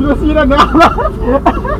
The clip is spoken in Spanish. No sirve nada.